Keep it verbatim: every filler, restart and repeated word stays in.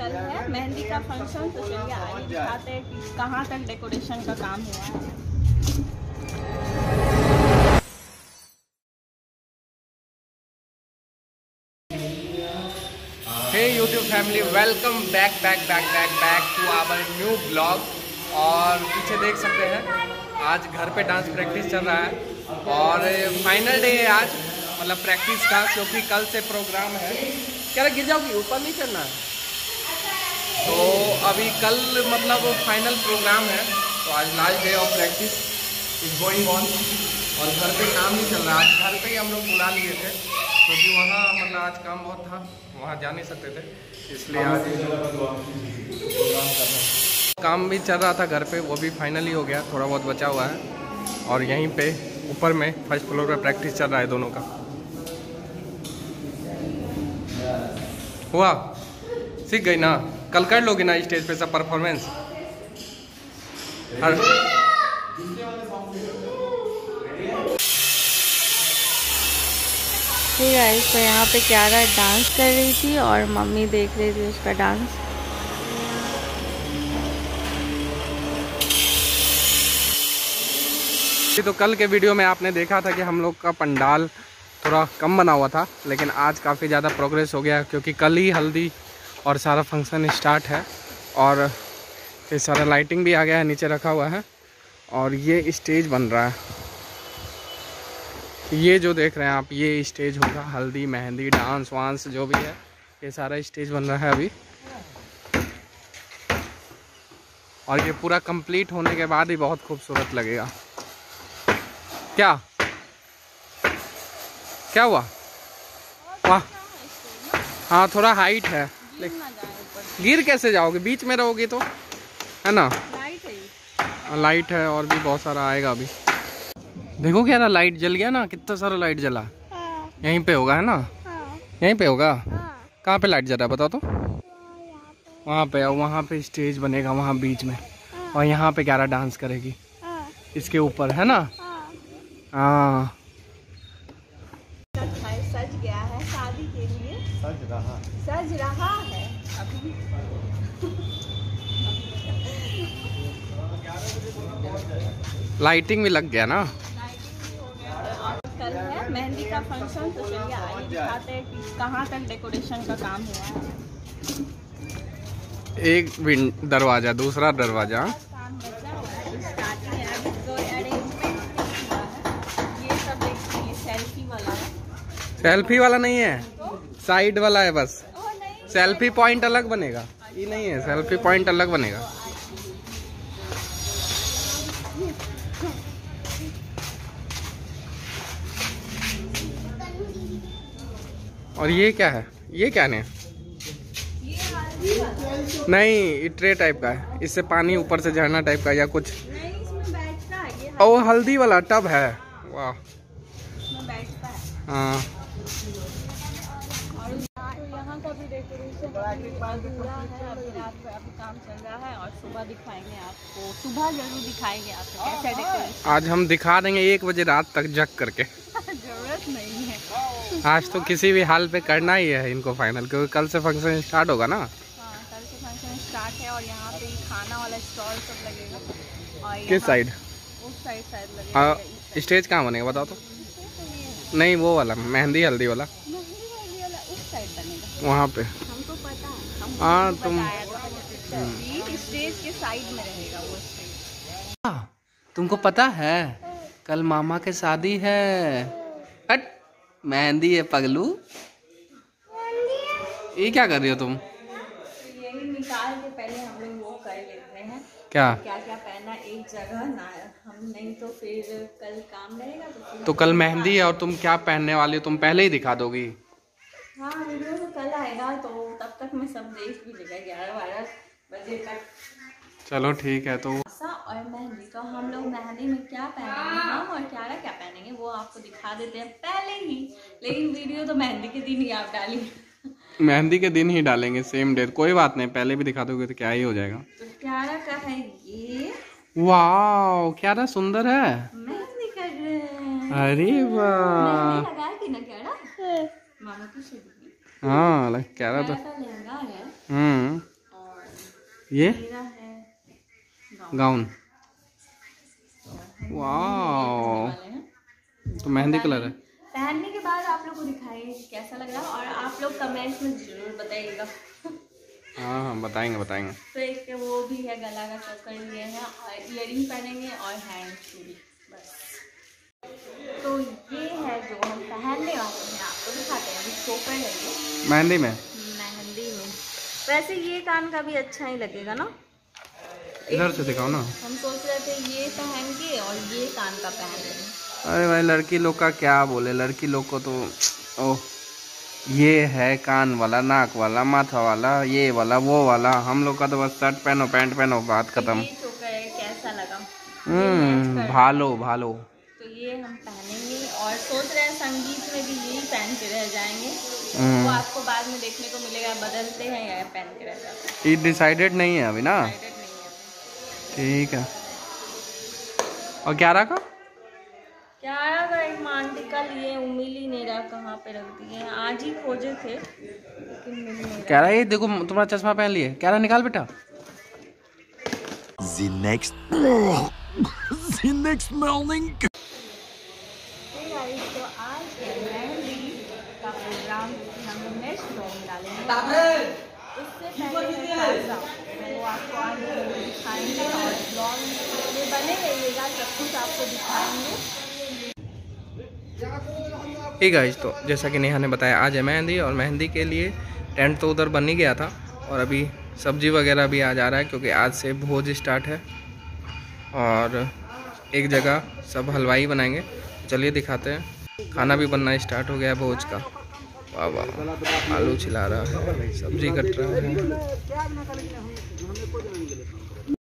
कल है मेहंदी का फंक्शन, तो चलिए आगे दिखाते हैं कि कहाँ तक डेकोरेशन का काम हुआ है। Hey YouTube family, welcome back back back back back to our new blog. और पीछे देख सकते हैं आज घर पे डांस प्रैक्टिस चल रहा है और फाइनल डे है आज, मतलब प्रैक्टिस का, क्योंकि कल से प्रोग्राम है। क्या गिर जाओगी, ऊपर नहीं चढ़ना है। तो अभी कल मतलब फाइनल प्रोग्राम है, तो आज last day of practice is going on. और घर पे काम नहीं चल रहा, आज घर पे ही हम लोग बुला लिए थे क्योंकि तो वहाँ मतलब आज काम बहुत था, वहाँ जा नहीं सकते थे, इसलिए आज प्रोग्राम कर रहे हैं। काम भी चल रहा था घर पे, वो भी फाइनली हो गया, थोड़ा बहुत बचा हुआ है। और यहीं पे ऊपर में फर्स्ट फ्लोर पे प्रैक्टिस चल रहा है दोनों का। हुआ सीख गई ना, कल कर लोगे ना स्टेज पे सब परफॉर्मेंस। हर तो यहाँ पे क्यारा डांस कर रही थी और मम्मी देख रही थी उसका डांस। तो कल के वीडियो में आपने देखा था कि हम लोग का पंडाल थोड़ा कम बना हुआ था, लेकिन आज काफ़ी ज़्यादा प्रोग्रेस हो गया क्योंकि कल ही हल्दी और सारा फंक्शन स्टार्ट है। और ये सारा लाइटिंग भी आ गया है, नीचे रखा हुआ है। और ये स्टेज बन रहा है, ये जो देख रहे हैं आप, ये स्टेज होगा। हल्दी मेहंदी डांस वांस जो भी है, ये सारा स्टेज बन रहा है अभी। और ये पूरा कंप्लीट होने के बाद ही बहुत खूबसूरत लगेगा। क्या क्या हुआ? वाह, हाँ थोड़ा हाइट है, लेकिन गिर कैसे जाओगे, बीच में रहोगे तो, है ना। लाइट है, लाइट है और भी बहुत सारा आएगा अभी। देखो क्या ना, लाइट जल गया ना, कितना सारा लाइट जला। हाँ। यहीं पे होगा, है ना। हाँ। यहीं पे होगा। हाँ। कहाँ पे लाइट जल रहा है बताओ तो? वहाँ पे, और वहाँ पे स्टेज बनेगा वहाँ बीच में। हाँ। और यहाँ पे ग्यारह डांस करेगी। हाँ। इसके ऊपर, है ना। हाँ, सज गया है शादी के लिए, सज रहा सज रहा है अभी। लाइटिंग भी लग गया ना, लाइटिंग भी हो गया। और कल है मेहंदी का फंक्शन, तो चलिए आइए दिखाते हैं कि कहाँ तक डेकोरेशन का काम हुआ है। एक विंड दरवाजा, दूसरा दरवाजा सेल्फी वाला नहीं है, साइड वाला है बस। सेल्फी पॉइंट अलग बनेगा, ये नहीं है, सेल्फी पॉइंट अलग बनेगा। और ये क्या है, ये क्या नहीं है, नहीं ट्रे टाइप का है, इससे पानी ऊपर से झरना टाइप का या कुछ। ओ हल्दी वाला टब है, वाह। हाँ, का भी डेकोरेशन पूरा है। अभी रात में अभी काम चल रहा है और सुबह दिखाएंगे आपको, सुबह जरूर दिखाएंगे आपको कैसा डेकोरेशन। आज हम दिखा देंगे एक बजे रात तक जग करके। जरूरत नहीं है, आज तो किसी भी हाल पे करना ही है इनको फाइनल, क्योंकि कल से फंक्शन स्टार्ट होगा ना। हाँ, कल से फंक्शन स्टार्ट है। और यहाँ पे खाना वाला स्टॉल सब लगेगा। और किस साइड, उस साइड साइड लगेगा। स्टेज कहाँ बनेगा बताओ तो? नहीं वो वाला मेहंदी हल्दी वाला, वहाँ पे हमको पता है। हाँ तुम स्टेज के साइड में रहेगा वो स्टेज। तुमको पता है कल मामा के शादी है, अट मेहंदी है पगलू। ये क्या कर रही हो तुम? यही निकाल के पहले हम लोग वो कर लेते हैं क्या क्या क्या पहना एक जगह ना, हम नहीं तो फिर कल काम रहेगा। तो, तो कल मेहंदी है और तुम क्या पहनने वाले हो तुम पहले ही दिखा दोगी। हाँ वीडियो तो कल आएगा, तो तब तक मैं सब देख भी लेगा ग्यारह बारह बजे तक। चलो ठीक है। तो और मेहंदी, तो हम लोग मेहंदी में क्या पहनेंगे हम और क्यारा क्या पहनेंगे वो आपको दिखा देते हैं पहले ही, लेकिन वीडियो तो मेहंदी के दिन ही आप डालिए। मेहंदी के दिन ही डालेंगे, सेम डे। कोई बात नहीं, पहले भी दिखा दोगे तो क्या ही हो जाएगा। तो क्यारा का है ये, वाह क्यारा सुंदर है। मेहंदी कर रहे हैं, अरे वाह ना क्यारा। हाँ लग, क्या रहा था। हम्म ये गाउन, वाह तो मेहंदी कलर है। पहनने के बाद आप लोग को दिखाएंगे कैसा लग रहा है और आप लोग कमेंट्स में जरूर बताइएगा। हाँ हाँ बताएंगे बताएंगे। तो इसके वो भी है, गला का चक्कर लिए है और इयरिंग पहनेंगे और हैंड चूड़ी बस। तो ये है जो हम पहनने वाले हैं, आपको दिखाते हैं। सोपर है ये मेहंदी में, मेहंदी में वैसे ये कान का भी अच्छा ही लगेगा ना, इधर से दिखाओ ना। हम सोच रहे थे ये पहनगे और ये कान का पहनेंगे। अरे भाई लड़की लोग का क्या बोले, लड़की लोग को तो ओह ये है कान वाला, नाक वाला, माथा वाला, ये वाला, वो वाला। हम लोग का तो बस शर्ट पहनो, पैंट पहनो, बात खत्म। कैसा लगा? हम्म भालो भालो। तो ये हम पहनेंगे और सोच रहे हैं संगीत में भी यही पहन के रह जाएंगे। वो आपको बाद में देखने को मिलेगा बदलते हैं या पहन के रह जाते हैं, ये डिसाइडेड नहीं है अभी ना। ठीक है। और ग्यारह का ग्यारह का एक मांटिका लिए, उमिल ही नहीं रहा कहाँ पे रख दिए, आज ही खोजे थे लेकिन मिल नहीं। कह रहा है देखो तुम्हारा चश्मा पहन लिए, कह रहा निकाल बेटा। The next, the next morning। तो आज मेहंदी का प्रोग्राम हम नेक्स्ट ब्लॉग डालेंगे, उससे पहले वो आपको आज दिखाएंगे और ब्लॉग में बने रहिएगा, सब कुछ आपको दिखाएंगे। ठीक है, तो जैसा कि नेहा ने बताया आज है मेहंदी और मेहंदी के लिए टेंट तो उधर बन ही गया था और अभी सब्जी वगैरह भी आज आ रहा है क्योंकि आज से भोज स्टार्ट है और एक जगह सब हलवाई बनाएंगे। चलिए दिखाते हैं, खाना भी बनना स्टार्ट हो गया है भोज का। वाह वाह, आलू छिला रहा है, सब्जी कट रहा है।